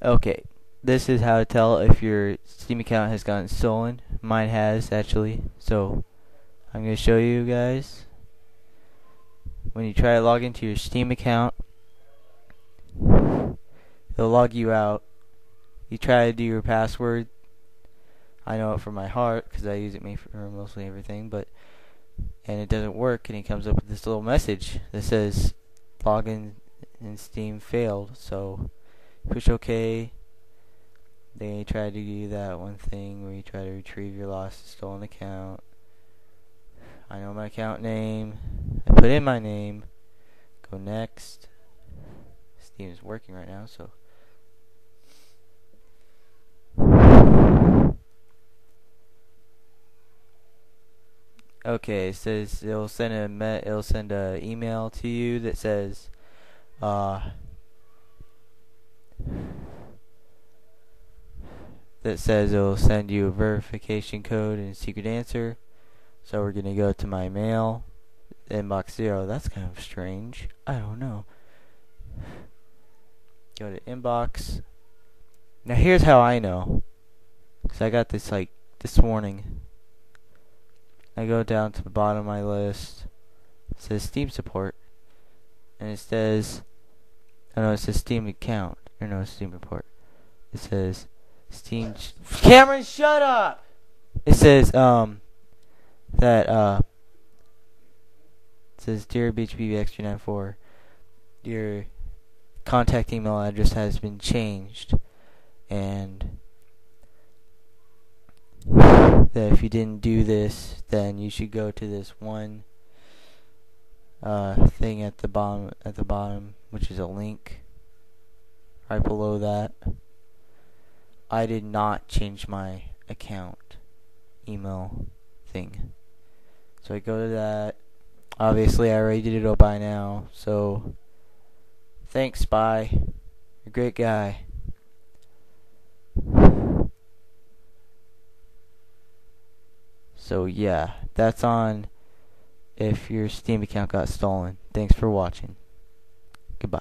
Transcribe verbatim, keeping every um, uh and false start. Okay, this is how to tell if your Steam account has gotten stolen. Mine has, actually. So I'm going to show you guys. When you try to log into your Steam account, it'll log you out. You try to do your password. I know it from my heart because I use it for mostly everything, but and it doesn't work, and it comes up with this little message that says login and Steam failed. So push OK. Then you try to do that one thing where you try to retrieve your lost stolen account. I know my account name. I put in my name. Go next. Steam is working right now, so okay, it says it'll send a met it'll send a email to you that says uh that says it'll send you a verification code and a secret answer. So we're gonna go to my mail, inbox zero. That's kind of strange. I don't know. Go to inbox. Now here's how I know, cause I got this like this warning. I go down to the bottom of my list. It says Steam support, and it says, oh no, it says Steam account or no Steam report. It says Steam. Cameron, shut up. It says um. That uh it says dear B H B B X three nine four, your contact email address has been changed, and that if you didn't do this, then you should go to this one uh thing at the bottom at the bottom, which is a link right below that. I did not change my account email thing. So I go to that. Obviously I already did it all by now, so thanks, Spy. You're a great guy. So yeah, that's on if your Steam account got stolen. Thanks for watching. Goodbye.